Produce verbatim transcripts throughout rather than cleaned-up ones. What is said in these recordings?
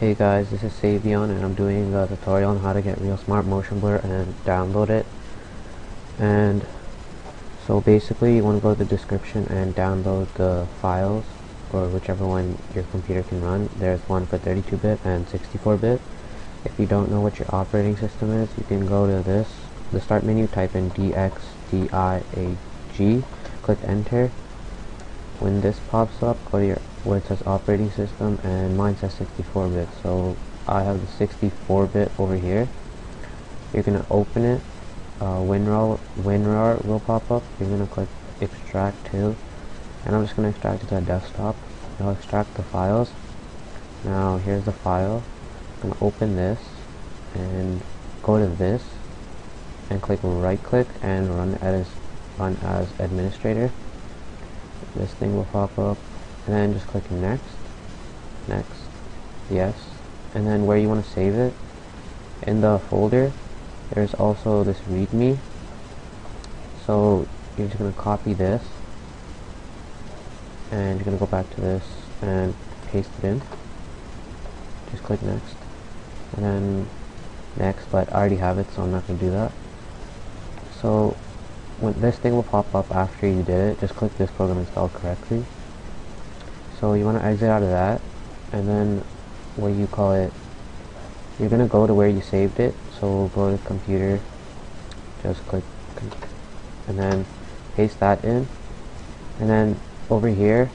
Hey guys, this is Savion and I'm doing a tutorial on how to get ReelSmart Motion Blur and download it. And so basically you want to go to the description and download the files or whichever one your computer can run. There's one for thirty-two bit and sixty-four bit. If you don't know what your operating system is, you can go to this, the start menu, type in D X D I A G, click enter. When this pops up, go to your where it says operating system, and mine says sixty-four bit, so I have the sixty-four bit over here. You're gonna open it. uh, WinRAR WinRAR will pop up. You're gonna click extract to, and I'm just gonna extract it to the desktop. I'll extract the files. Now here's the file. I'm gonna open this and go to this and click right click and run as run as administrator. This thing will pop up. And then just click next, next, yes, and then where you want to save it. In the folder, there's also this readme. So you're just going to copy this, and you're going to go back to this and paste it in. Just click next, and then next, but I already have it, so I'm not going to do that. So when this thing will pop up after you did it, just click this program installed correctly. So you want to exit out of that, and then what you call it, you're going to go to where you saved it. So we'll go to computer, just click, and then paste that in. And then over here,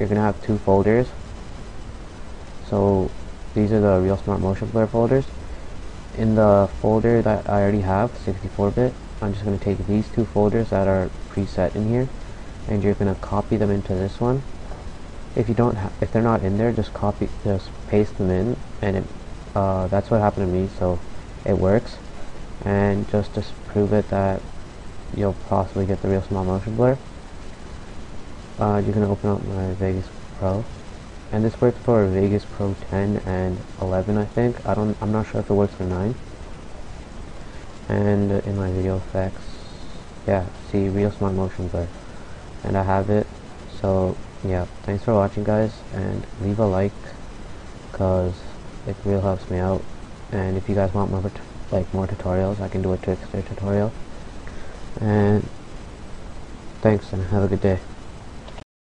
you're going to have two folders. So these are the ReelSmart Motion Blur folders. In the folder that I already have, sixty-four bit, I'm just going to take these two folders that are preset in here, and you're going to copy them into this one. If you don't, ha if they're not in there, just copy, just paste them in, and it, uh, that's what happened to me, so it works. And just to prove it that you'll possibly get the ReelSmart Motion Blur, uh, you're gonna open up my Vegas Pro, and this works for Vegas Pro ten and eleven, I think. I don't, I'm not sure if it works for nine. And in my video effects, yeah, see ReelSmart Motion Blur, and I have it, so. Yeah, thanks for watching guys, and leave a like because it really helps me out. And if you guys want more t like more tutorials, I can do a trickster tutorial. And thanks, and have a good day.